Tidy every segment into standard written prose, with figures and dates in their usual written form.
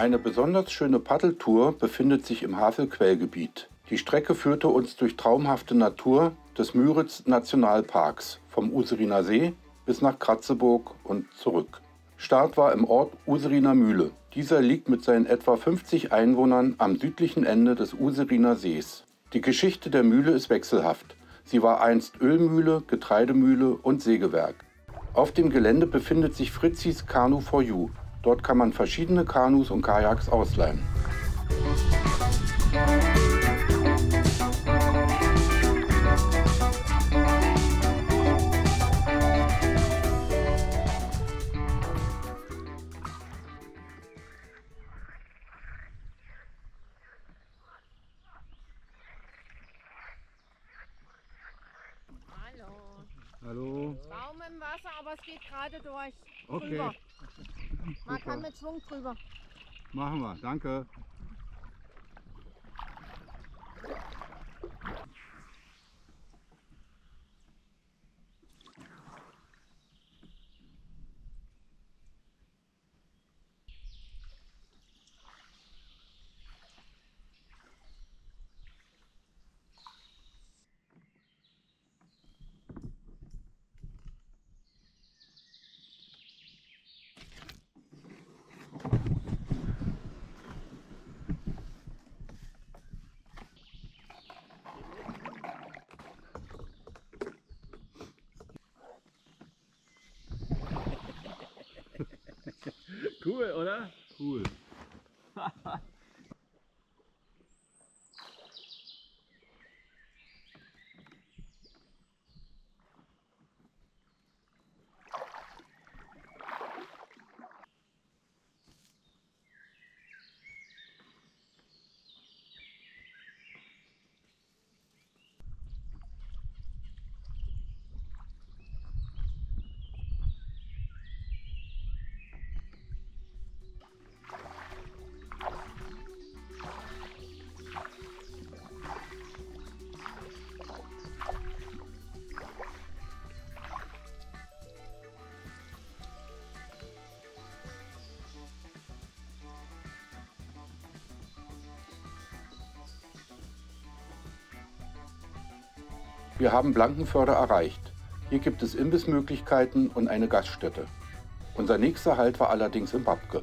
Eine besonders schöne Paddeltour befindet sich im Havel-Quellgebiet. Die Strecke führte uns durch traumhafte Natur des Müritz-Nationalparks, vom Useriner See bis nach Kratzeburg und zurück. Start war im Ort Useriner Mühle. Dieser liegt mit seinen etwa 50 Einwohnern am südlichen Ende des Useriner Sees. Die Geschichte der Mühle ist wechselhaft. Sie war einst Ölmühle, Getreidemühle und Sägewerk. Auf dem Gelände befindet sich Fritzis Kanu for You. Dort kann man verschiedene Kanus und Kajaks ausleihen. Hallo. Hallo. Baum im Wasser, aber es geht gerade durch. Okay. Rüber. Man kann mit Schwung drüber. Machen wir, danke. Cool, oder? Cool. Wir haben Blankenförder erreicht. Hier gibt es Imbissmöglichkeiten und eine Gaststätte. Unser nächster Halt war allerdings in Babke.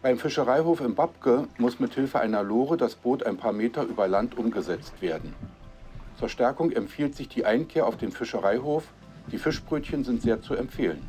Beim Fischereihof in Babke muss mit Hilfe einer Lore das Boot ein paar Meter über Land umgesetzt werden. Zur Stärkung empfiehlt sich die Einkehr auf den Fischereihof. Die Fischbrötchen sind sehr zu empfehlen.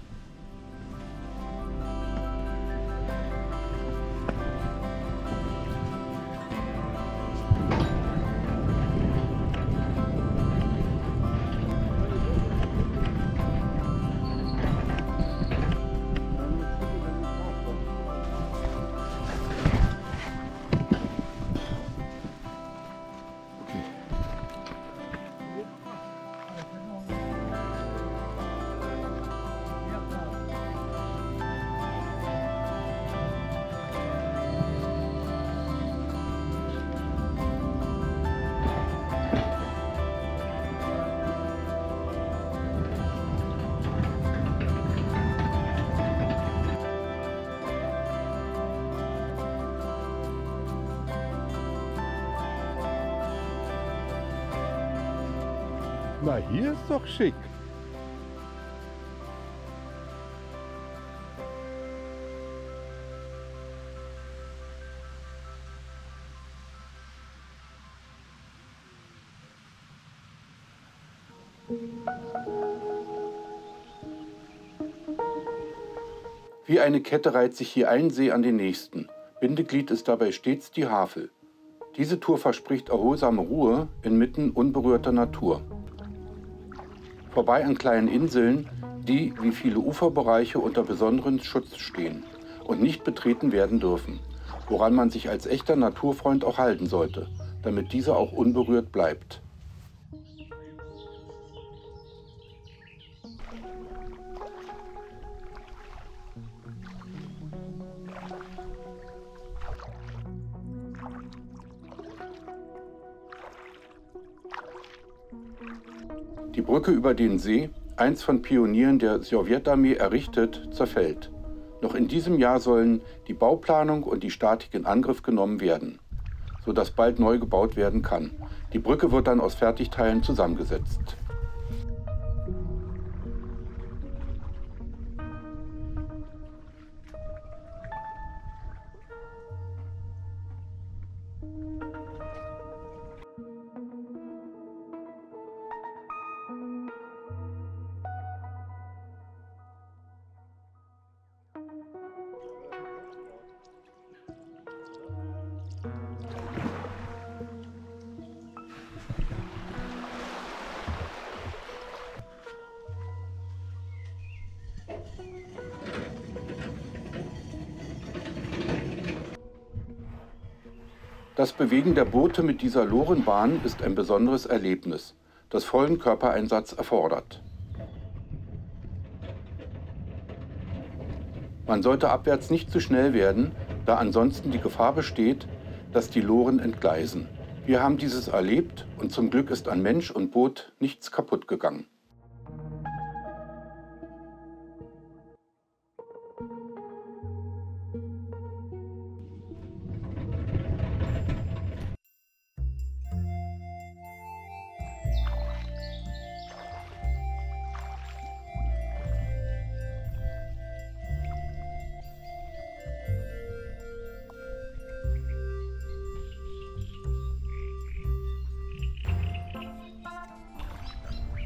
Na, hier ist doch schick. Wie eine Kette reiht sich hier ein See an den nächsten. Bindeglied ist dabei stets die Havel. Diese Tour verspricht erholsame Ruhe inmitten unberührter Natur. Vorbei an kleinen Inseln, die wie viele Uferbereiche unter besonderen Schutz stehen und nicht betreten werden dürfen, woran man sich als echter Naturfreund auch halten sollte, damit dieser auch unberührt bleibt. Die Brücke über den See, einst von Pionieren der Sowjetarmee errichtet, zerfällt. Noch in diesem Jahr sollen die Bauplanung und die Statik in Angriff genommen werden, sodass bald neu gebaut werden kann. Die Brücke wird dann aus Fertigteilen zusammengesetzt. Das Bewegen der Boote mit dieser Lorenbahn ist ein besonderes Erlebnis, das vollen Körpereinsatz erfordert. Man sollte abwärts nicht zu schnell werden, da ansonsten die Gefahr besteht, dass die Loren entgleisen. Wir haben dieses erlebt und zum Glück ist an Mensch und Boot nichts kaputt gegangen.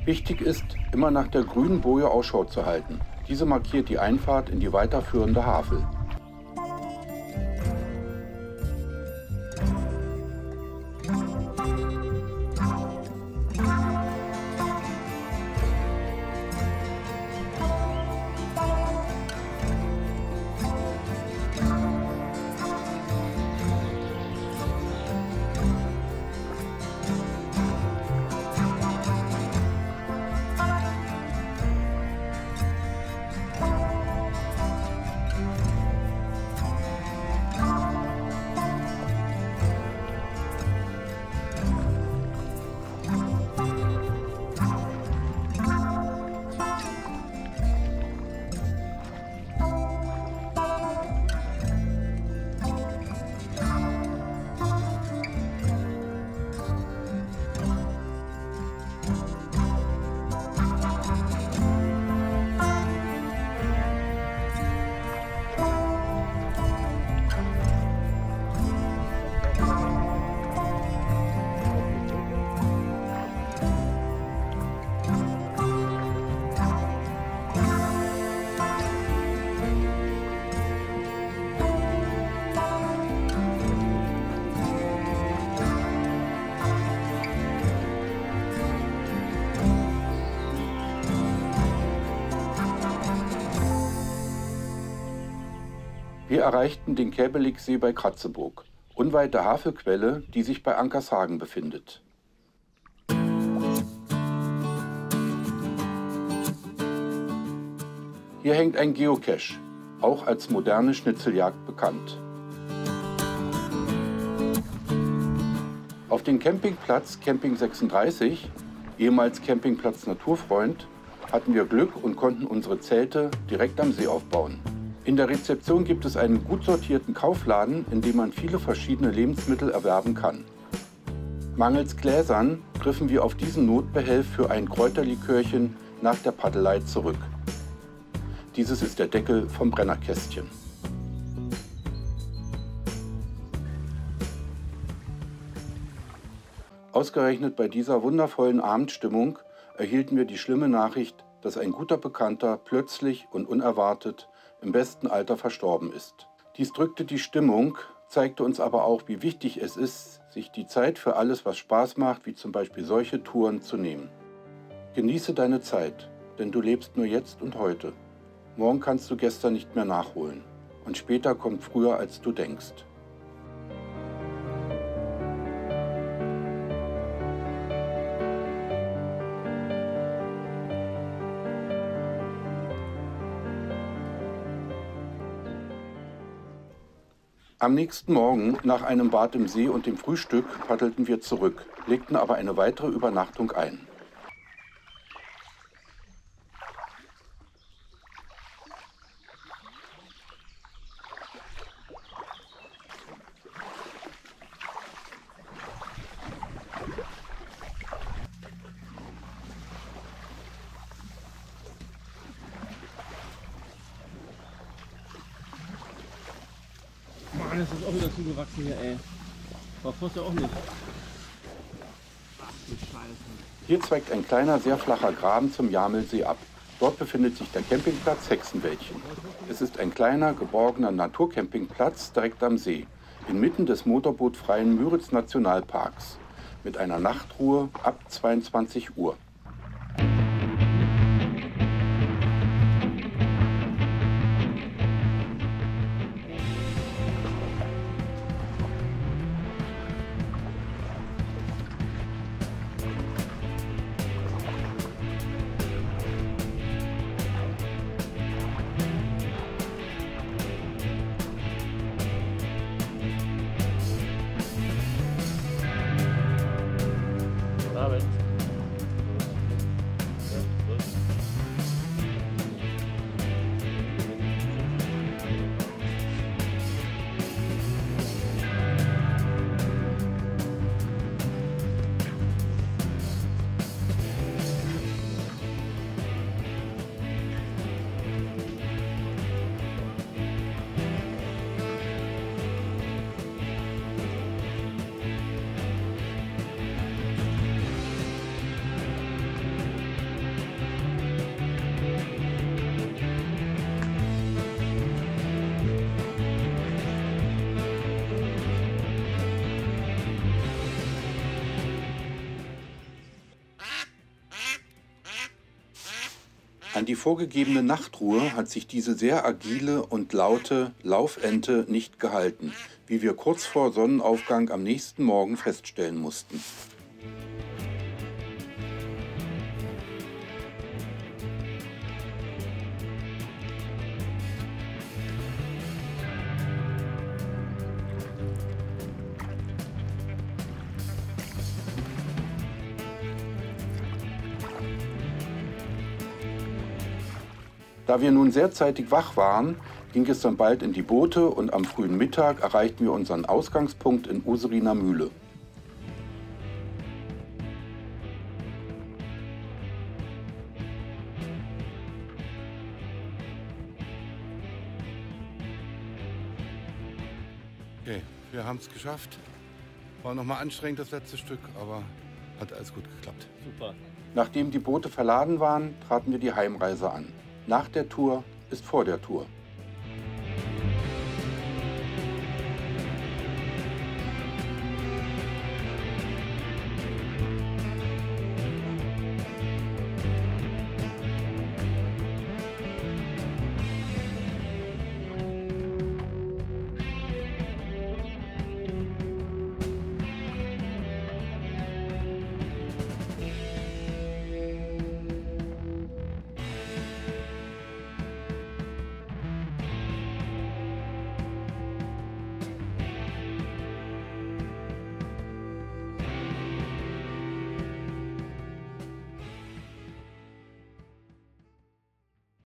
Wichtig ist, immer nach der grünen Boje Ausschau zu halten. Diese markiert die Einfahrt in die weiterführende Havel. Wir erreichten den Käbeligsee bei Kratzeburg, unweit der Havel-Quelle, die sich bei Ankershagen befindet. Hier hängt ein Geocache, auch als moderne Schnitzeljagd bekannt. Auf dem Campingplatz Camping 36, ehemals Campingplatz Naturfreund, hatten wir Glück und konnten unsere Zelte direkt am See aufbauen. In der Rezeption gibt es einen gut sortierten Kaufladen, in dem man viele verschiedene Lebensmittel erwerben kann. Mangels Gläsern griffen wir auf diesen Notbehelf für ein Kräuterlikörchen nach der Paddelei zurück. Dieses ist der Deckel vom Brennerkästchen. Ausgerechnet bei dieser wundervollen Abendstimmung erhielten wir die schlimme Nachricht, dass ein guter Bekannter plötzlich und unerwartet im besten Alter verstorben ist. Dies drückte die Stimmung, zeigte uns aber auch, wie wichtig es ist, sich die Zeit für alles, was Spaß macht, wie zum Beispiel solche Touren, zu nehmen. Genieße deine Zeit, denn du lebst nur jetzt und heute. Morgen kannst du gestern nicht mehr nachholen und später kommt früher, als du denkst. Am nächsten Morgen, nach einem Bad im See und dem Frühstück, paddelten wir zurück, legten aber eine weitere Übernachtung ein. Das ist auch wieder zugewachsen hier, ey. War vorher auch nicht. Ach du Scheiße. Hier zweigt ein kleiner, sehr flacher Graben zum Jamelsee ab. Dort befindet sich der Campingplatz Hexenwäldchen. Es ist ein kleiner, geborgener Naturcampingplatz direkt am See, inmitten des motorbootfreien Müritz-Nationalparks, mit einer Nachtruhe ab 22 Uhr. An die vorgegebene Nachtruhe hat sich diese sehr agile und laute Laufente nicht gehalten, wie wir kurz vor Sonnenaufgang am nächsten Morgen feststellen mussten. Da wir nun sehr zeitig wach waren, ging es dann bald in die Boote und am frühen Mittag erreichten wir unseren Ausgangspunkt in Useriner Mühle. Okay, wir haben es geschafft. War nochmal anstrengend das letzte Stück, aber hat alles gut geklappt. Super. Nachdem die Boote verladen waren, traten wir die Heimreise an. Nach der Tour ist vor der Tour.